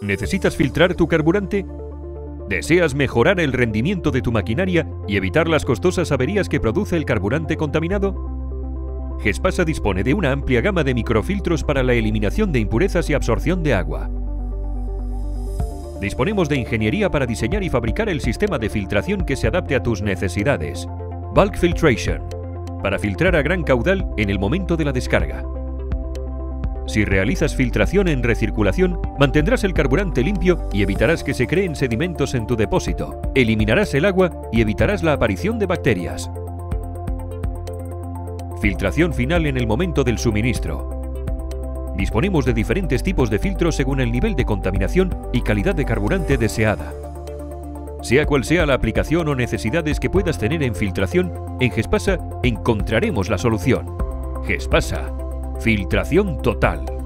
¿Necesitas filtrar tu carburante? ¿Deseas mejorar el rendimiento de tu maquinaria y evitar las costosas averías que produce el carburante contaminado? GESPASA dispone de una amplia gama de microfiltros para la eliminación de impurezas y absorción de agua. Disponemos de ingeniería para diseñar y fabricar el sistema de filtración que se adapte a tus necesidades. Bulk Filtration, para filtrar a gran caudal en el momento de la descarga. Si realizas filtración en recirculación, mantendrás el carburante limpio y evitarás que se creen sedimentos en tu depósito. Eliminarás el agua y evitarás la aparición de bacterias. Filtración final en el momento del suministro. Disponemos de diferentes tipos de filtros según el nivel de contaminación y calidad de carburante deseada. Sea cual sea la aplicación o necesidades que puedas tener en filtración, en GESPASA encontraremos la solución. GESPASA. Filtración total.